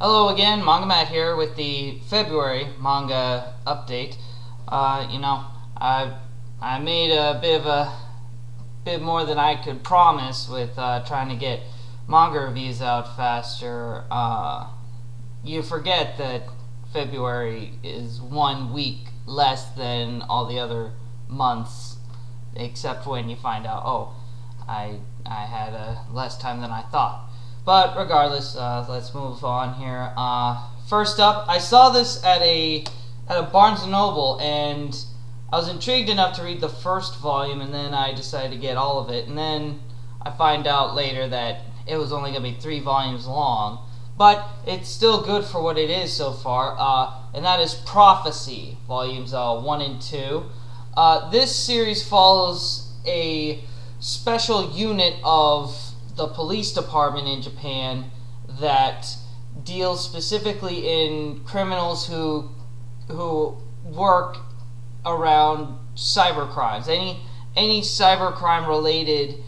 Hello again, Manga Matt here with the February manga update. I made a bit more than I could promise with trying to get manga reviews out faster. You forget that February is 1 week less than all the other months, except when you find out, oh, I had less time than I thought. But regardless, let's move on here. First up, I saw this at a Barnes & Noble, and I was intrigued enough to read the first volume, and then I decided to get all of it. And then I find out later that it was only going to be 3 volumes long. But it's still good for what it is so far, and that is Prophecy, volumes 1 and 2. This series follows a special unit of the police department in Japan that deals specifically in criminals who work around cybercrimes. Any cybercrime related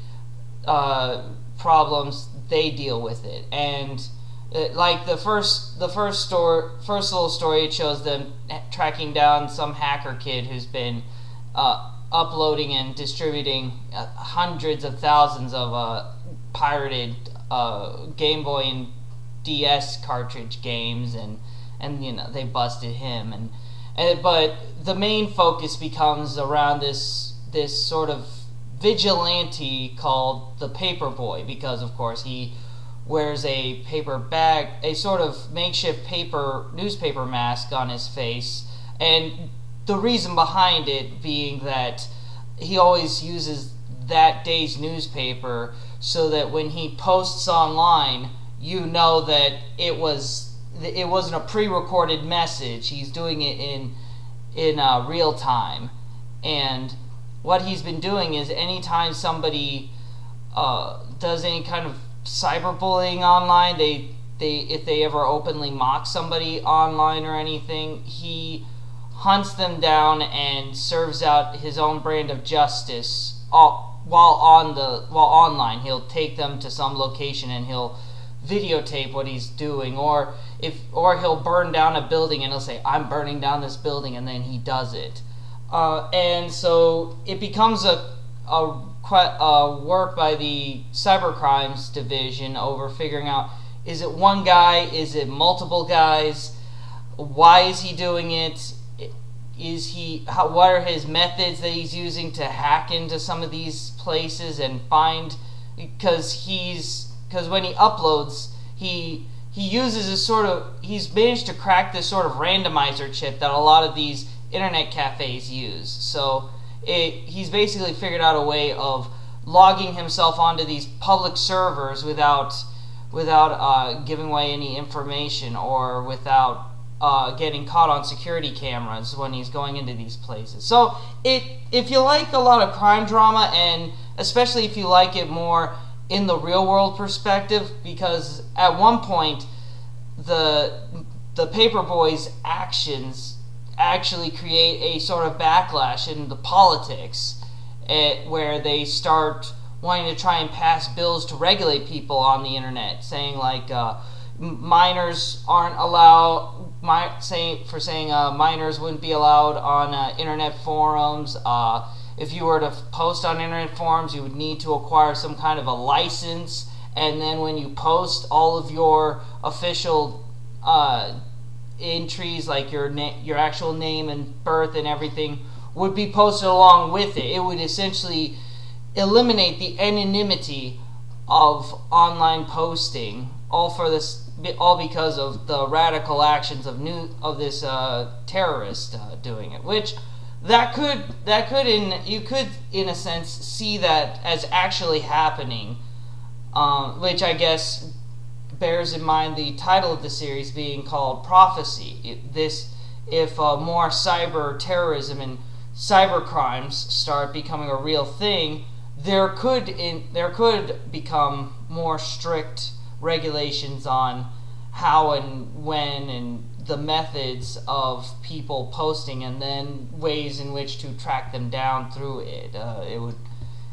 problems, they deal with it. And like the first little story, it shows them tracking down some hacker kid who's been uploading and distributing hundreds of thousands of pirated Game Boy and DS cartridge games, and you know, they busted him, and but the main focus becomes around this sort of vigilante called the Paperboy, because of course he wears a paper bag, a sort of makeshift newspaper mask on his face, and the reason behind it being that he always uses that day's newspaper so that when he posts online, you know that it wasn't a pre-recorded message. He's doing it in real time. And what he's been doing is anytime somebody does any kind of cyberbullying online, if they ever openly mock somebody online or anything, he hunts them down and serves out his own brand of justice while online. He'll take them to some location and he'll videotape what he's doing, or he'll burn down a building and he'll say, "I'm burning down this building," and then he does it. And so it becomes a work by the cybercrimes division over figuring out, is it one guy, is it multiple guys, why is he doing it? What are his methods that he's using to hack into some of these places and find? Because when he uploads, he uses a sort of, he's managed to crack this sort of randomizer chip that a lot of these internet cafes use. So he's basically figured out a way of logging himself onto these public servers without giving away any information, or without getting caught on security cameras when he's going into these places. So if you like a lot of crime drama, and especially if you like it more in the real world perspective, because at one point the Paperboy's actions actually create a sort of backlash in the politics, where they start wanting to try and pass bills to regulate people on the internet, saying like minors aren't allowed, minors wouldn't be allowed on internet forums. If you were to post on internet forums, you would need to acquire some kind of a license, and then when you post, all of your official entries, like your actual name and birth and everything, would be posted along with it. It would essentially eliminate the anonymity of online posting, all because of the radical actions of this terrorist doing it, which you could in a sense see that as actually happening, which I guess bears in mind the title of the series being called Prophecy. If more cyber terrorism and cyber crimes start becoming a real thing, there could become more strict regulations on how and when and the methods of people posting, and then ways in which to track them down through it.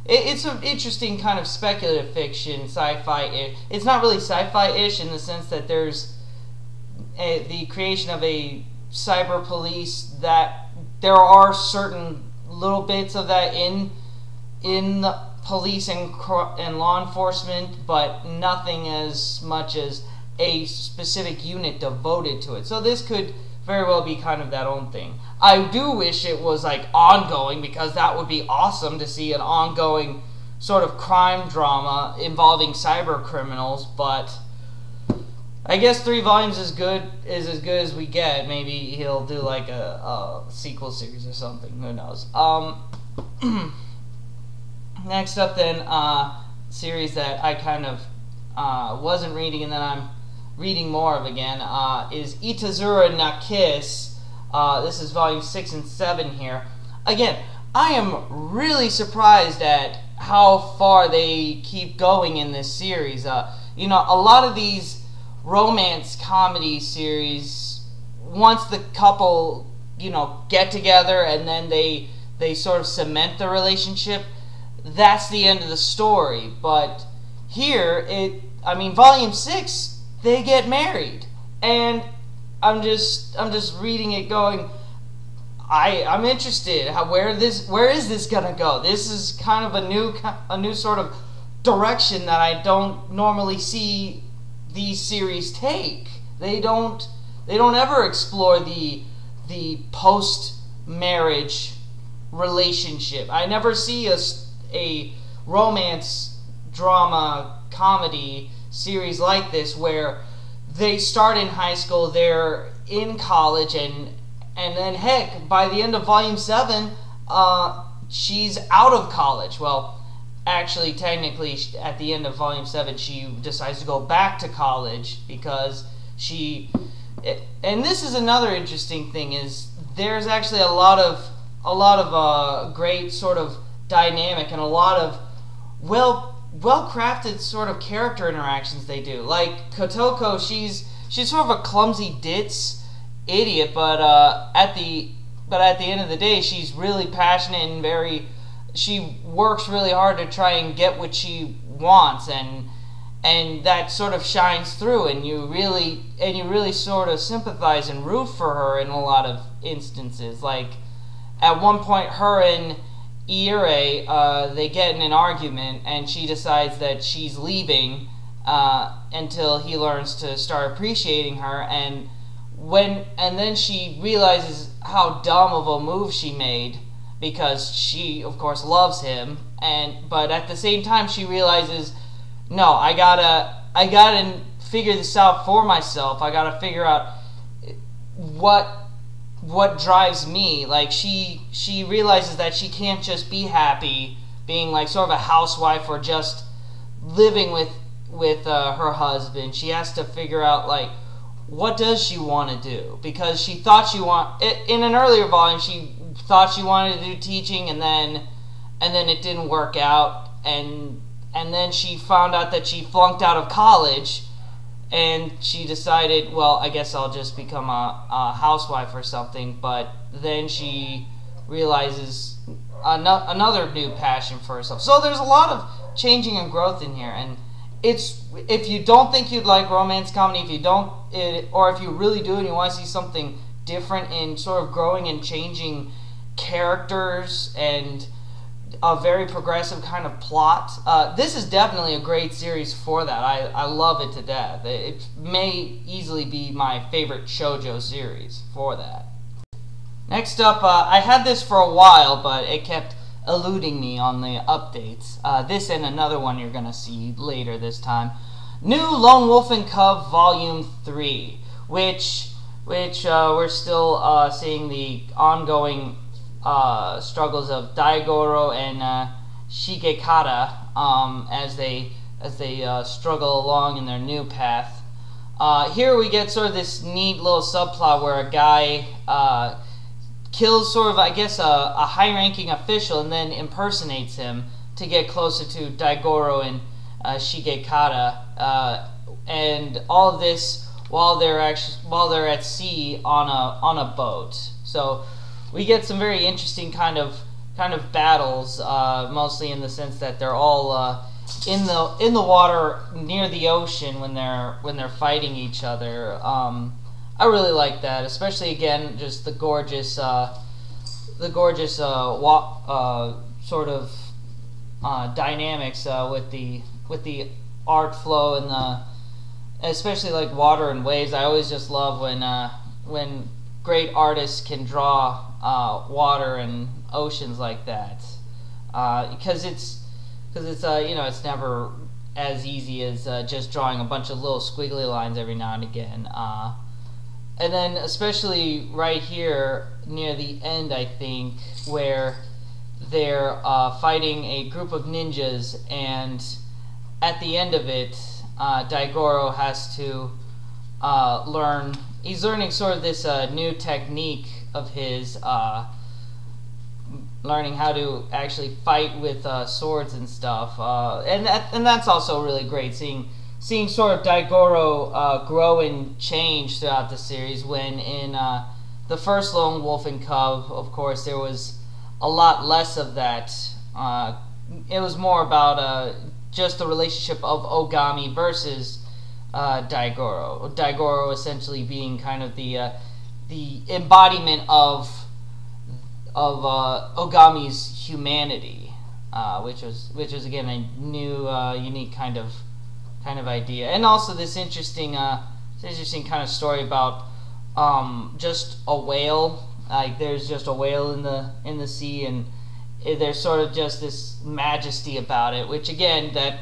It's an interesting kind of speculative fiction, sci-fi-ish. It's not really sci-fi-ish in the sense that there's the creation of a cyber police, that there are certain little bits of that in the police and law enforcement, but nothing as much as a specific unit devoted to it. So this could very well be kind of that own thing. I do wish it was like ongoing, because that would be awesome to see an ongoing sort of crime drama involving cyber criminals. But I guess 3 volumes is as good as we get. Maybe he'll do like a sequel series or something. Who knows? Next up, then, series that I kind of wasn't reading and then I'm reading more of again is Itazura na Kiss. This is volumes 6 and 7 here. Again, I am really surprised at how far they keep going in this series. You know, a lot of these romance comedy series, once the couple, you know, get together and then they sort of cement the relationship, that's the end of the story. But here, I mean, volume 6, they get married, and I'm just reading it going, I'm interested. Where is this gonna go? This is kind of a new sort of direction that I don't normally see these series take. They don't ever explore the post-marriage relationship. I never see a romance drama comedy series like this where they start in high school, they're in college, and then heck, by the end of volume 7, she's out of college. Well, actually, technically, at the end of volume 7, she decides to go back to college because and this is another interesting thing, is there's actually a lot of great sort of dynamic and a lot of well-crafted sort of character interactions they do. Like Kotoko, she's sort of a clumsy ditz idiot, but at the end of the day, she's really passionate and she works really hard to try and get what she wants, and that sort of shines through, and you really sort of sympathize and root for her in a lot of instances. Like at one point, her and Era, they get in an argument, and she decides that she's leaving until he learns to start appreciating her, and then she realizes how dumb of a move she made, because she, of course, loves him, but at the same time she realizes, no, I gotta figure this out for myself. I gotta figure out what drives me. Like she realizes that she can't just be happy being like sort of a housewife or just living with her husband. She has to figure out like, what does she want to do? Because she thought in an earlier volume she thought she wanted to do teaching, and then it didn't work out, and then she found out that she flunked out of college, and she decided, well, I guess I'll just become a housewife or something. But then she realizes another new passion for herself. So there's a lot of changing and growth in here, and if you don't think you'd like romance comedy, or if you really do and you want to see something different in sort of growing and changing characters and a very progressive kind of plot, this is definitely a great series for that. I love it to death. It may easily be my favorite shoujo series for that. Next up, I had this for a while, but it kept eluding me on the updates. This and another one you're going to see later this time. New Lone Wolf and Cub Volume 3, which we're still seeing the ongoing struggles of Daigoro and Shigekata as they struggle along in their new path. Here we get sort of this neat little subplot where a guy kills sort of, I guess, a high-ranking official and then impersonates him to get closer to Daigoro and Shigekata, and all of this while they're at sea on a boat. So we get some very interesting kind of battles, mostly in the sense that they're all in the water near the ocean when they're fighting each other. I really like that, especially again just the gorgeous dynamics with the art flow and the especially like water and waves. I always just love when great artists can draw water and oceans like that, because it's you know, it's never as easy as just drawing a bunch of little squiggly lines every now and again. And then especially right here near the end, I think, where they're fighting a group of ninjas, and at the end of it, Daigoro has to learn. He's learning sort of this new technique of his, learning how to actually fight with swords and stuff. And that's also really great, seeing sort of Daigoro grow and change throughout the series, when in the first Lone Wolf and Cub, of course, there was a lot less of that. It was more about just the relationship of Ogami versus Daigoro. Daigoro essentially being kind of the embodiment of Ogami's humanity, which was again a new, unique kind of idea, and also this interesting kind of story about just a whale. Like there's just a whale in the sea, and there's sort of just this majesty about it, which again, that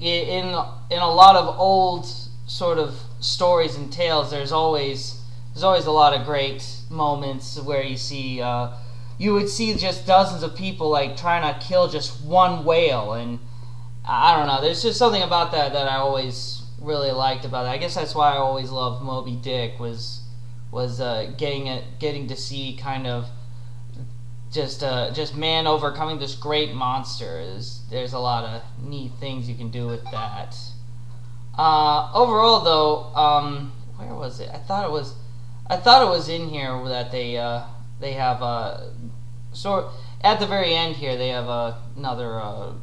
in a lot of old sort of stories and tales, there's always a lot of great moments where you see you would see just dozens of people like trying to kill just one whale, and I don't know, there's just something about that I always really liked about it. I guess that's why I always loved Moby Dick, was getting to see kind of just man overcoming this great monster. There's a lot of neat things you can do with that. Overall though, where was it? I thought it was in here that they have a sort at the very end here. They have another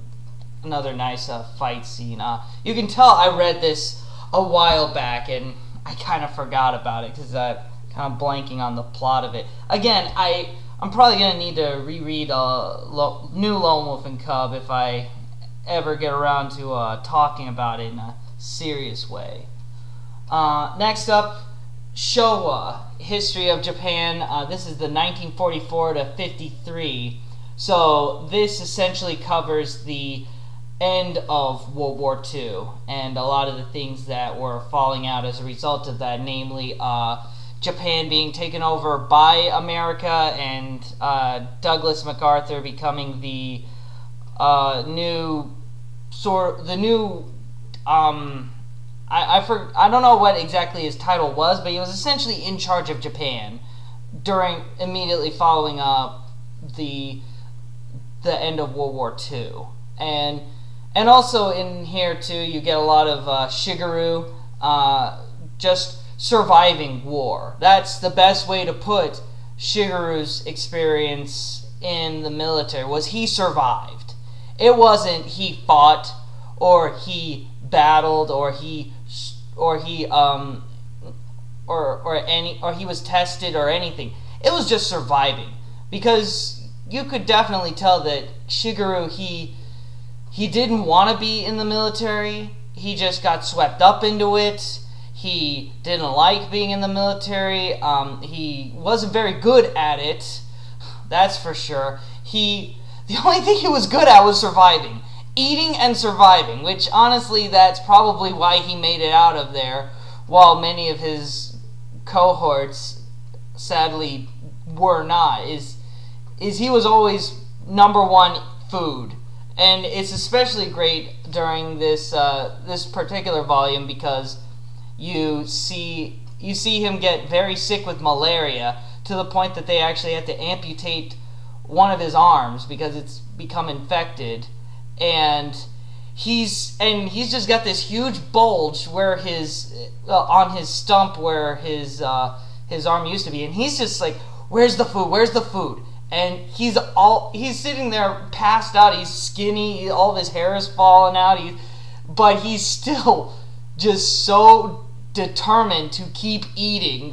nice fight scene. You can tell I read this a while back, and I kind of forgot about it because I'm kind of blanking on the plot of it. Again, I'm probably going to need to reread a new Lone Wolf and Cub if I ever get around to talking about it in a serious way. Next up, Showa, History of Japan. This is the 1944 to 53. So this essentially covers the end of World War II and a lot of the things that were falling out as a result of that, namely Japan being taken over by America, and Douglas MacArthur becoming the I don't know what exactly his title was, but he was essentially in charge of Japan immediately following up the end of World War II. And also in here too, you get a lot of Shigeru just surviving war. That's the best way to put Shigeru's experience in the military, was he survived. It wasn't he fought or he battled or he was tested or anything. It was just surviving, because you could definitely tell that Shigeru, he didn't want to be in the military. He just got swept up into it. He didn't like being in the military. He wasn't very good at it, that's for sure. The only thing he was good at was surviving. Eating and surviving, which honestly, that's probably why he made it out of there, while many of his cohorts sadly were not, is he was always number one food. And it's especially great during this this particular volume, because you see him get very sick with malaria, to the point that they actually had to amputate one of his arms because it's become infected, and he's just got this huge bulge where on his stump where his arm used to be, and he's just like, "Where's the food? Where's the food?" And he's sitting there passed out, he's skinny, all of his hair is falling out, but he's still just so determined to keep eating.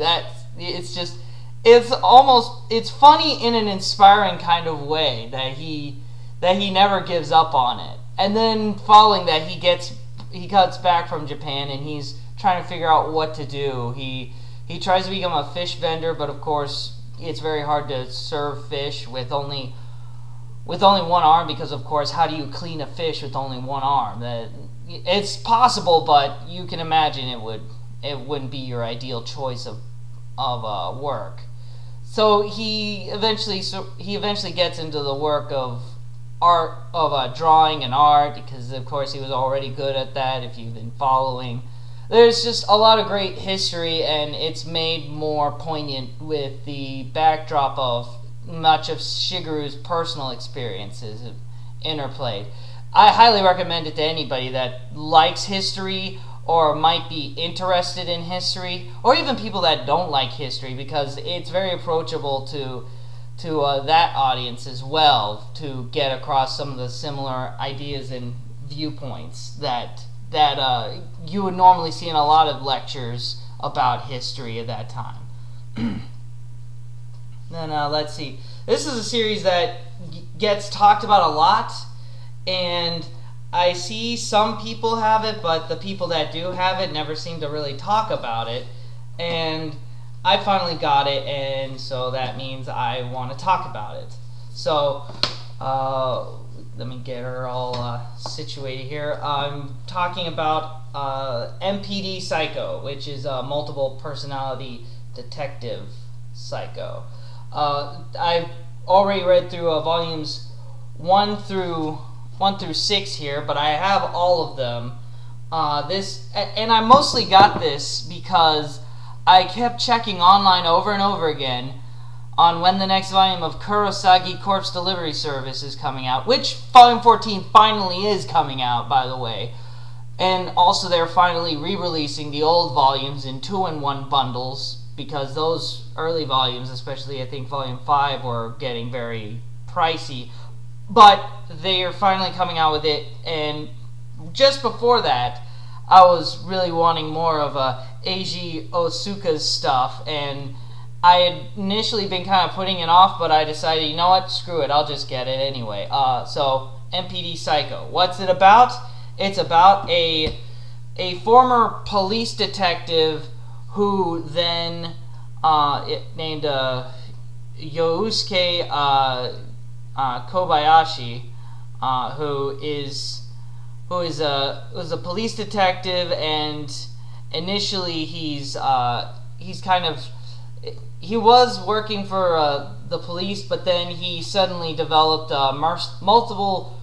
It's funny in an inspiring kind of way that he never gives up on it. And then following that, he cuts back from Japan and he's trying to figure out what to do. He tries to become a fish vendor, but of course it's very hard to serve fish with only one arm, because of course how do you clean a fish with only one arm? It's possible, but you can imagine it wouldn't be your ideal choice of work. So he eventually gets into the work of art, of drawing and art, because of course he was already good at that. If you've been following, there's just a lot of great history, and it's made more poignant with the backdrop of much of Shigeru's personal experiences interplayed. I highly recommend it to anybody that likes history or might be interested in history, or even people that don't like history, because it's very approachable to that audience as well, to get across some of the similar ideas and viewpoints that you would normally see in a lot of lectures about history at that time. Then let's see. This is a series that gets talked about a lot, and I see some people have it, but the people that do have it never seem to really talk about it. And I finally got it, and so that means I want to talk about it. So let me get her all situated here. I'm talking about MPD Psycho, which is a multiple personality detective psycho. I've already read through volumes 1 through 6 here, but I have all of them. And I mostly got this because I kept checking online over and over again on when the next volume of Kurosagi Corpse Delivery Service is coming out, which volume 14 finally is coming out, by the way. And also they're finally re-releasing the old volumes in 2-in-1 bundles, because those early volumes, especially I think volume 5, were getting very pricey. But they are finally coming out with it, and just before that I was really wanting more of Eiji Osuka's stuff, and I had initially been kind of putting it off, but I decided, you know what, screw it, I'll just get it anyway. So MPD Psycho, what's it about? It's about a former police detective who then named Yosuke Kobayashi, who is a police detective, and initially he was working for the police, but then he suddenly developed multiple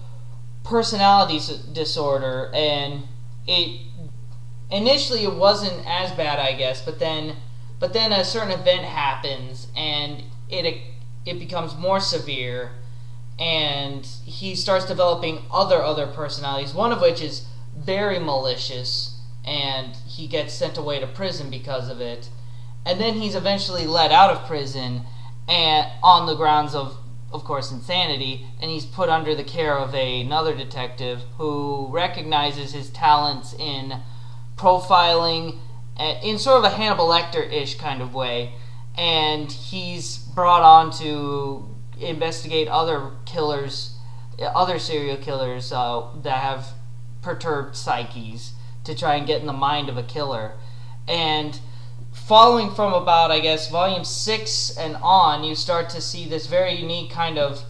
personality disorder, and it. Initially, it wasn't as bad, I guess, but then a certain event happens, and it becomes more severe, and he starts developing other personalities. One of which is very malicious, and he gets sent away to prison because of it. And then he's eventually let out of prison, and on the grounds of course, insanity, and he's put under the care of another detective who recognizes his talents in profiling, in sort of a Hannibal Lecter-ish kind of way, and he's brought on to investigate other killers, other serial killers that have perturbed psyches, to try and get in the mind of a killer. And following from about, I guess, volume 6 and on, you start to see this very unique kind of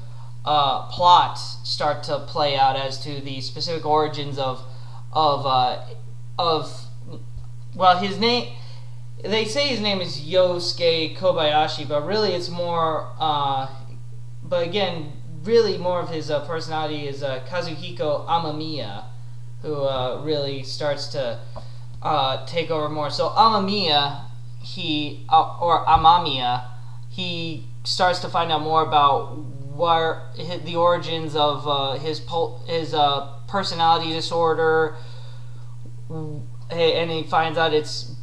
plot start to play out as to the specific origins of his name. They say his name is Yosuke Kobayashi, but really it's more more of his personality is Kazuhiko Amamiya, who really starts to take over more. So Amamiya, or Amamiya, he starts to find out more about where the origins of his personality disorder. And he finds out it's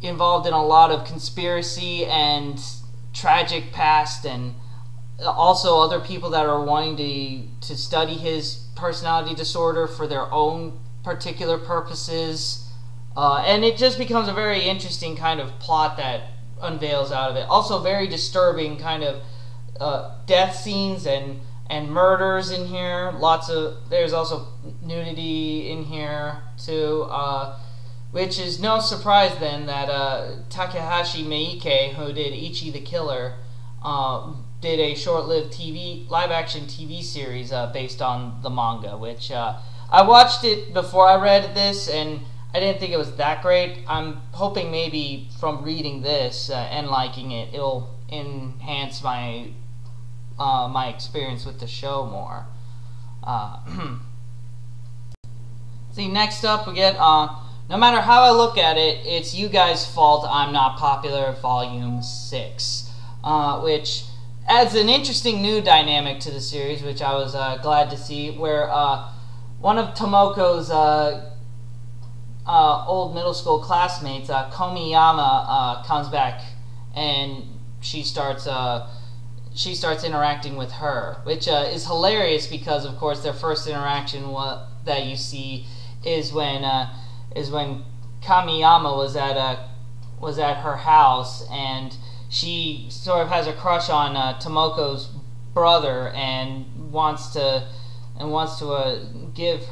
involved in a lot of conspiracy and tragic past, and also other people that are wanting to study his personality disorder for their own particular purposes, And it just becomes a very interesting kind of plot that unveils out of it. Also very disturbing kind of death scenes and murders in here. Lots of, there's also nudity in here too, which is no surprise then that Takahashi Meike, who did Ichi the Killer, did a short-lived live-action TV series based on the manga, which I watched it before I read this, and I didn't think it was that great. I'm hoping maybe from reading this and liking it, it'll enhance my my experience with the show more. See, next up we get, no matter how I look at it, it's you guys' fault I'm not popular, volume 6, which adds an interesting new dynamic to the series, which I was glad to see, where one of Tomoko's old middle school classmates, Komiyama, comes back, and she starts interacting with her, which is hilarious because, of course, their first interaction that you see is when Kamiyama was at her house, and she sort of has a crush on Tomoko's brother and wants to give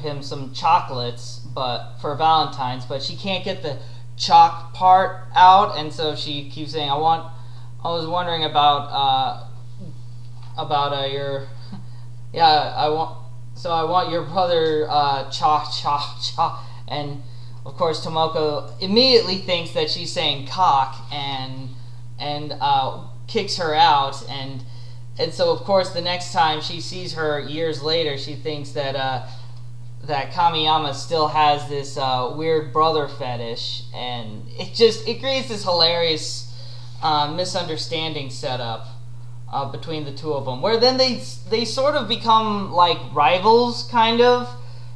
him some chocolates, but for Valentine's, but she can't get the chalk part out, and so she keeps saying, I was wondering about your I want your brother cha cha cha, and of course Tomoko immediately thinks that she's saying cock, and kicks her out, and so of course the next time she sees her years later, she thinks that that Kamiyama still has this weird brother fetish, and it creates this hilarious misunderstanding setup between the two of them, where then they sort of become like rivals, kind of,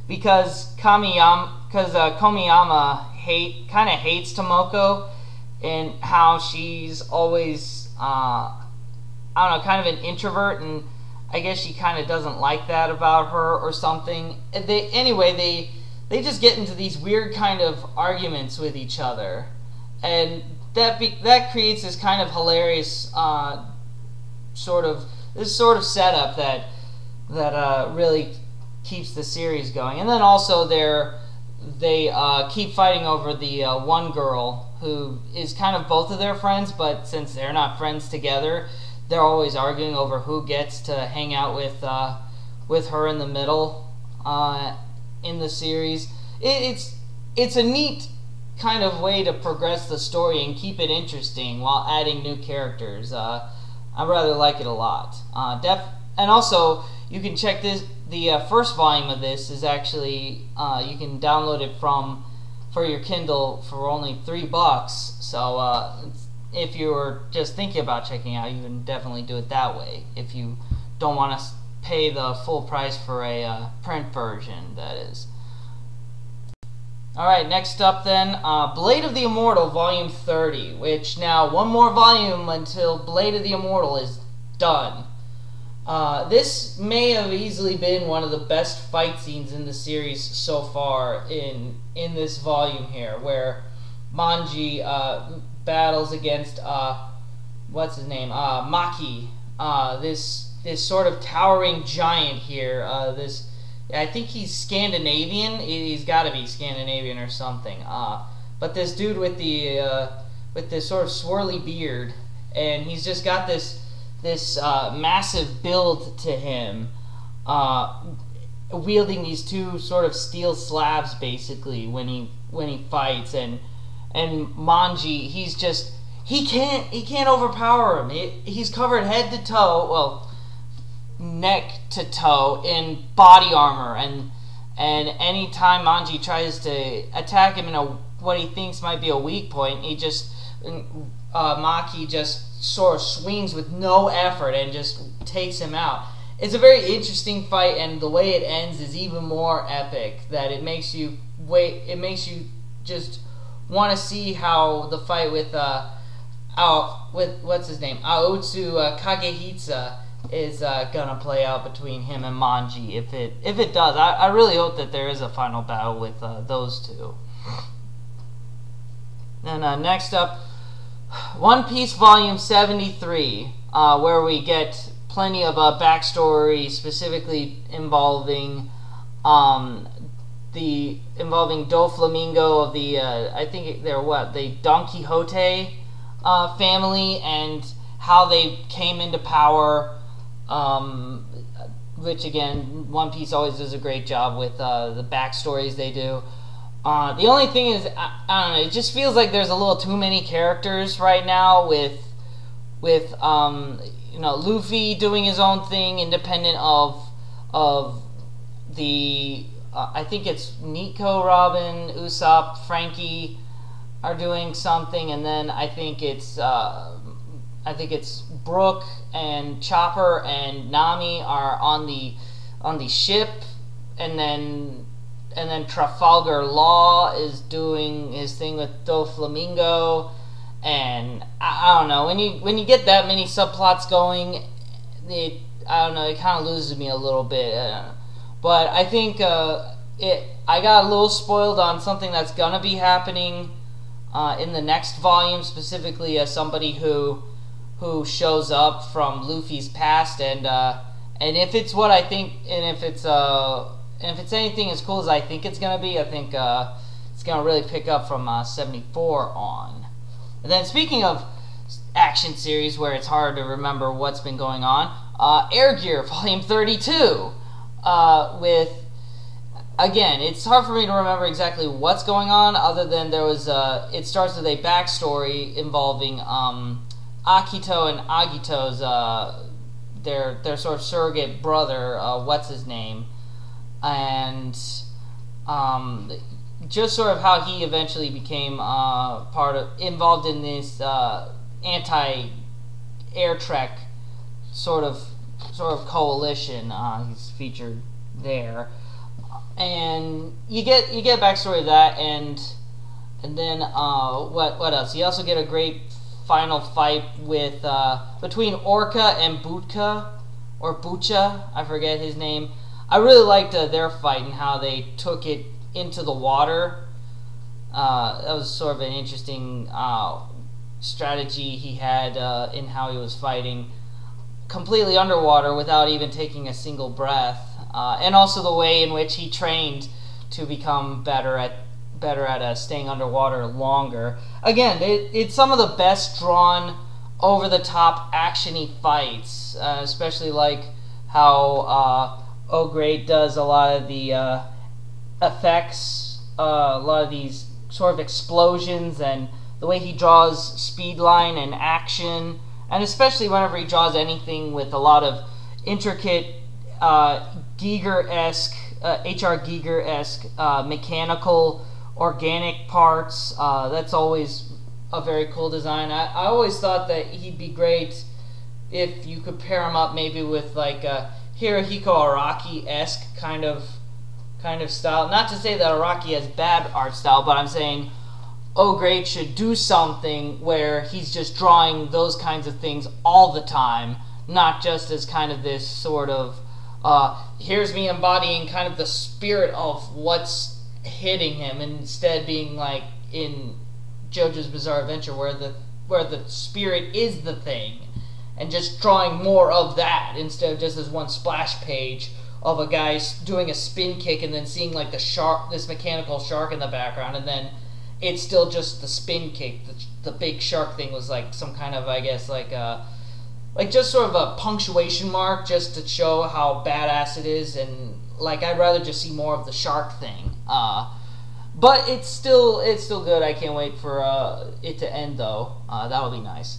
because Komiyama kind of hates Tomoko, and how she's always I don't know, kind of an introvert, and I guess she kind of doesn't like that about her or something. Anyway, they just get into these weird kind of arguments with each other, and that creates this kind of hilarious sort of setup that really keeps the series going. And then also they keep fighting over the one girl who is kind of both of their friends, but since they're not friends together, they're always arguing over who gets to hang out with her in the middle in the series. It's a neat kind of way to progress the story and keep it interesting while adding new characters. I rather like it a lot. And also you can check this. The first volume of this is actually you can download it for your Kindle for only $3. So if you were just thinking about checking out, you can definitely do it that way. If you don't want to pay the full price for a print version, that is. Alright, next up then, Blade of the Immortal, Volume 30, which now, one more volume until Blade of the Immortal is done. This may have easily been one of the best fight scenes in the series so far in this volume here, where Manji battles against, what's his name, Maki, this sort of towering giant here, I think he's Scandinavian. He's got to be Scandinavian or something. But this dude with this sort of swirly beard, and he's just got this massive build to him, wielding these two sort of steel slabs basically when he fights, and Manji, he can't overpower him. He's covered head to toe. Well, neck to toe in body armor, and any time Manji tries to attack him in what he thinks might be a weak point, Maki just sort of swings with no effort and just takes him out. It's a very interesting fight, and the way it ends is even more epic. That it makes you wait. It makes you just want to see how the fight with what's his name, Aotsu Kagehitsa, is gonna play out between him and Manji, if it does. I really hope that there is a final battle with those two. And next up, One Piece Volume 73, where we get plenty of backstory, specifically involving Doflamingo of the I think they're the Don Quixote family, and how they came into power. Which again, One Piece always does a great job with the backstories they do. The only thing is, I don't know, it just feels like there's a little too many characters right now with you know, Luffy doing his own thing, independent of the I think it's Nico, Robin, Usopp, Frankie are doing something, and then I think it's Brook and Chopper and Nami are on the ship, and then Trafalgar Law is doing his thing with Doflamingo, and I don't know, when you get that many subplots going, I don't know, it kind of loses me a little bit. But I think I got a little spoiled on something that's gonna be happening in the next volume, specifically as somebody who shows up from Luffy's past, and if it's what I think, and if it's anything as cool as I think it's gonna be, I think it's gonna really pick up from 74 on. And then, speaking of action series where it's hard to remember what's been going on, Air Gear Volume 32, with, again, it's hard for me to remember exactly what's going on, other than there was it starts with a backstory involving Akito and Agito's their sort of surrogate brother, what's his name, and just sort of how he eventually became involved in this anti-Air Trek sort of coalition. He's featured there, and you get backstory of that, and then what else? You also get a great final fight with between Orca and Butka, or Bucha, I forget his name. I really liked their fight and how they took it into the water. That was sort of an interesting strategy he had in how he was fighting, completely underwater without even taking a single breath, and also the way in which he trained to become better at staying underwater longer. Again, it's some of the best drawn, over-the-top, action-y fights, especially like how O'Great does a lot of the effects, a lot of these sort of explosions, and the way he draws speed line and action, and especially whenever he draws anything with a lot of intricate Giger-esque, H.R. Giger-esque mechanical organic parts. That's always a very cool design. I always thought that he'd be great if you could pair him up maybe with like a Hirohiko Araki-esque kind of style. Not to say that Araki has bad art style, but I'm saying O'Great should do something where he's just drawing those kinds of things all the time, not just as kind of this sort of here's me embodying kind of the spirit of what's hitting him, instead being like in JoJo's Bizarre Adventure where the spirit is the thing, and just drawing more of that instead of just this one splash page of a guy doing a spin kick and then seeing like the shark, this mechanical shark in the background, and then it's still just the spin kick. The big shark thing was like some kind of, I guess, like just sort of a punctuation mark just to show how badass it is, and like I'd rather just see more of the shark thing. But it's still good. I can't wait for it to end though. That would be nice.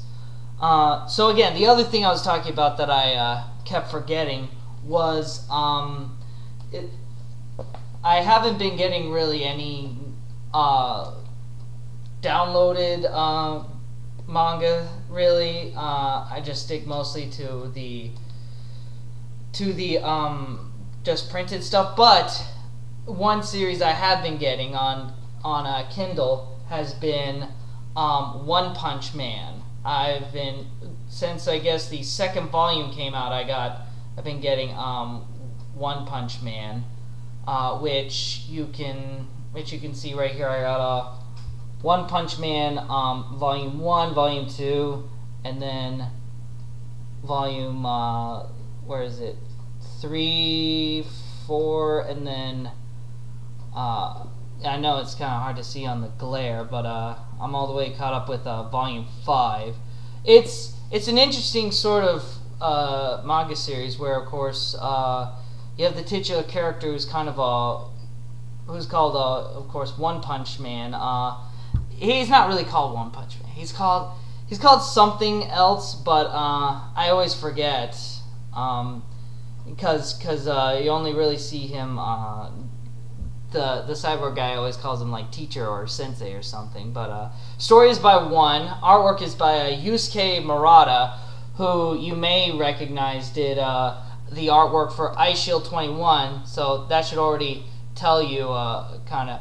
So again, the other thing I was talking about that I kept forgetting was I haven't been getting really any downloaded manga really. I just stick mostly to the just printed stuff, but one series I have been getting on a Kindle has been One Punch Man. I've been, since I guess the second volume came out, I've been getting One Punch Man, which you can which you can see right here. I got One Punch Man Volume 1, Volume 2, and then Volume, where is it? 3, 4, and then I know it's kind of hard to see on the glare, but I'm all the way caught up with Volume 5. It's an interesting sort of manga series where, of course, you have the titular character who's kind of a, who's called, of course, One Punch Man. He's not really called One Punch Man. He's called something else, but I always forget because you only really see him. The cyborg guy always calls him like teacher or sensei or something. But story is by One. Artwork is by Yusuke Murata, who you may recognize did the artwork for Eyeshield 21. So that should already tell you kind of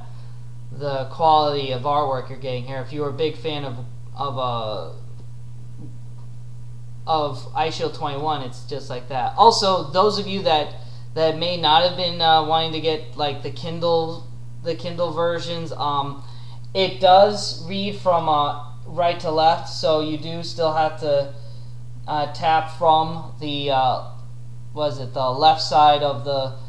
the quality of artwork you're getting here. If you were a big fan of Eyeshield 21, it's just like that. Also, those of you that may not have been wanting to get like the Kindle versions, it does read from right to left, so you do still have to tap from the the left side of the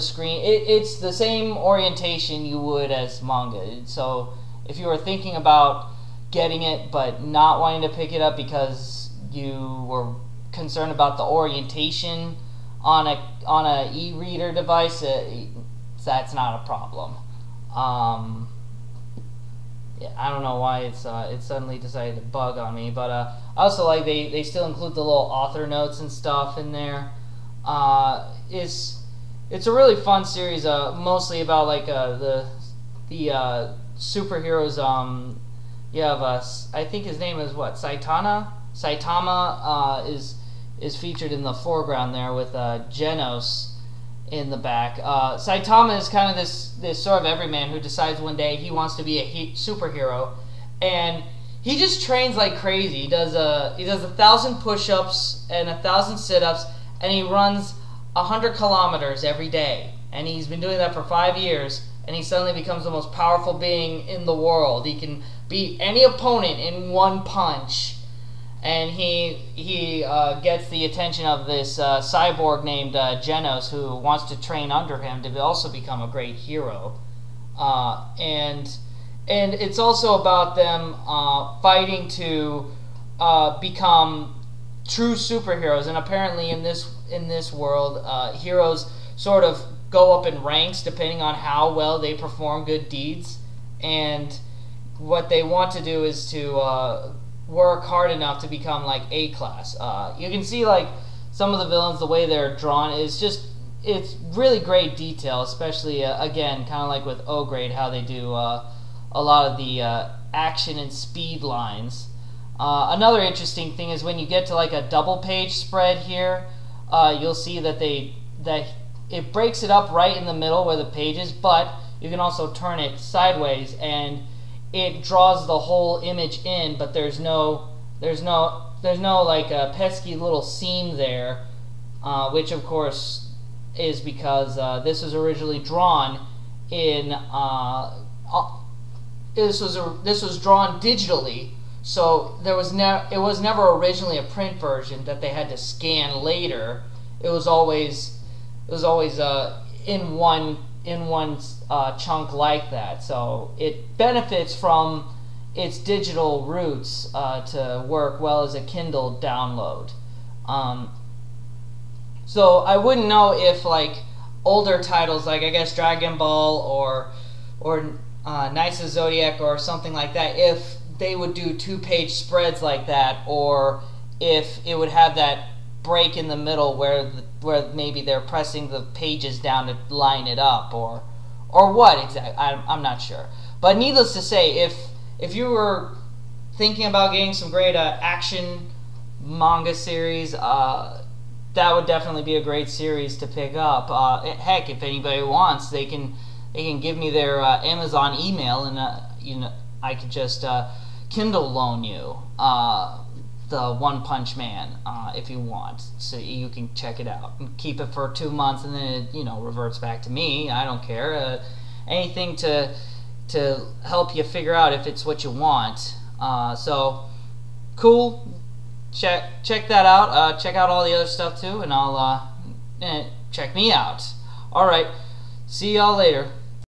screen. It's the same orientation you would as manga. So if you were thinking about getting it but not wanting to pick it up because you were concerned about the orientation on a e-reader device, that's not a problem. Yeah, I don't know why it suddenly decided to bug on me, but I also like they still include the little author notes and stuff in there. It's a really fun series, mostly about like the superheroes. You have I think his name is what, Saitama. Saitama is featured in the foreground there with Genos in the back. Saitama is kind of this sort of everyman who decides one day he wants to be a superhero, and he just trains like crazy. He does 1,000 push-ups and 1,000 sit-ups, and he runs 100 kilometers every day. And he's been doing that for 5 years, and he suddenly becomes the most powerful being in the world. He can beat any opponent in one punch. And he gets the attention of this cyborg named Genos, who wants to train under him to also become a great hero. And it's also about them fighting to become true superheroes. And apparently in this world, heroes sort of go up in ranks depending on how well they perform good deeds. And what they want to do is to work hard enough to become like A-class. You can see like some of the villains, the way they're drawn is just, it's really great detail, especially again kind of like with O'Great, how they do a lot of the action and speed lines. Another interesting thing is when you get to like a double page spread here, you'll see that it breaks it up right in the middle where the page is, but you can also turn it sideways and it draws the whole image in, but there's no like a pesky little seam there, which of course is because this was originally drawn in this was drawn digitally, so it was never originally a print version that they had to scan later. It was always in one chunk like that, so it benefits from its digital roots to work well as a Kindle download. So I wouldn't know if like older titles like I guess Dragon Ball or Knights of Zodiac or something like that, if they would do 2-page spreads like that, or if it would have that break in the middle where maybe they're pressing the pages down to line it up, or what exactly. I'm not sure. But needless to say, if you were thinking about getting some great action manga series, that would definitely be a great series to pick up. Heck, if anybody wants, they can give me their Amazon email, and I could just Kindle loan you the One Punch Man if you want, so you can check it out and keep it for 2 months, and then it reverts back to me. I don't care. anything to help you figure out if it's what you want. So cool. Check that out. Check out all the other stuff too, and I'll check me out. All right. See y'all later.